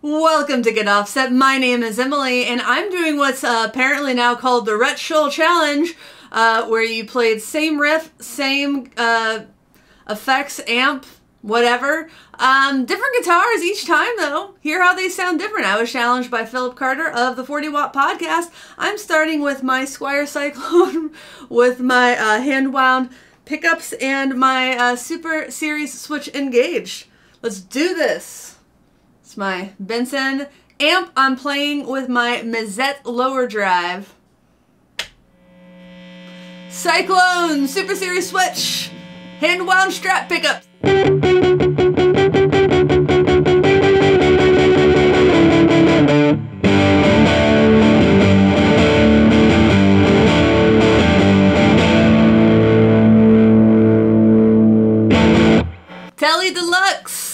Welcome to Get Offset. My name is Emily, and I'm doing what's apparently now called the Rhett Shull Challenge, where you played same riff, same effects, amp, whatever. Different guitars each time, though. Hear how they sound different. I was challenged by Philip Carter of the 40 Watt Podcast. I'm starting with my Squier Cyclone with my hand-wound pickups and my Super Series Switch Engage. Let's do this. It's my Benson amp. I'm playing with my Mazette lower drive. Cyclone, Super Series Switch, hand wound strap pickups. Telly Deluxe.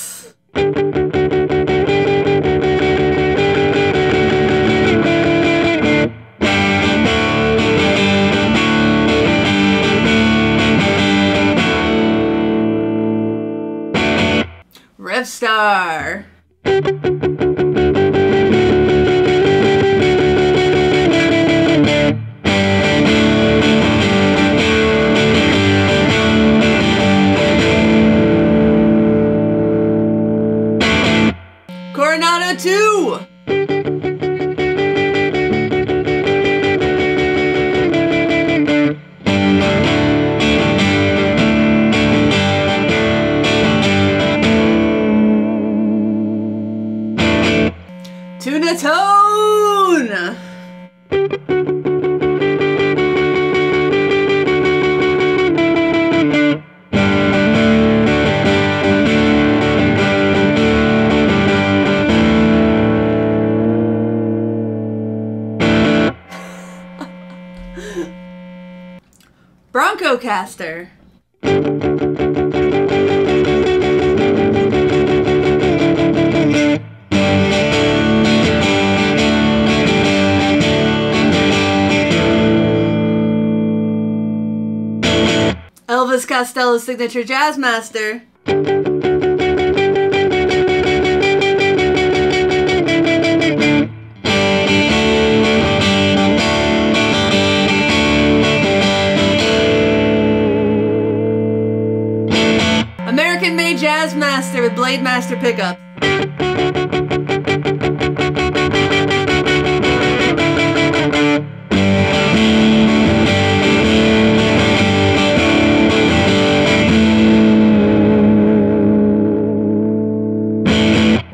Star. Coronado 2. Tone. Broncocaster. Elvis Costello's signature Jazzmaster. American made Jazzmaster with Blademaster pickup.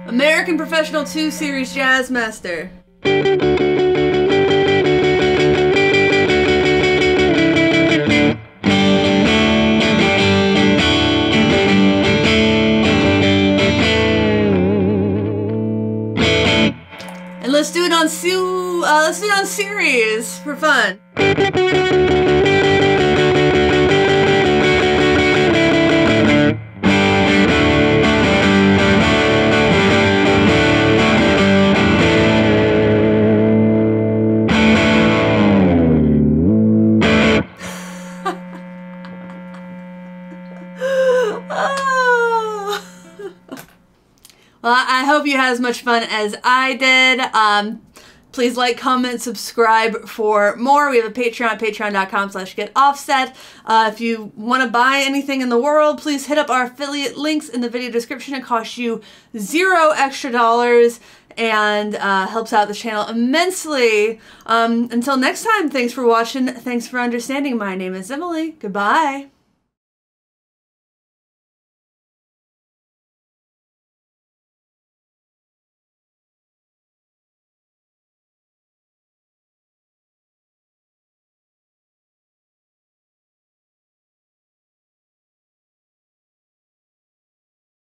American Professional 2 Series Jazzmaster. And let's do it on series for fun. Well, I hope you had as much fun as I did. Please like, comment, subscribe for more. We have a Patreon, patreon.com/getoffset. If you want to buy anything in the world, please hit up our affiliate links in the video description. It costs you $0 extra and helps out the channel immensely. Until next time, thanks for watching. Thanks for understanding. My name is Emily. Goodbye.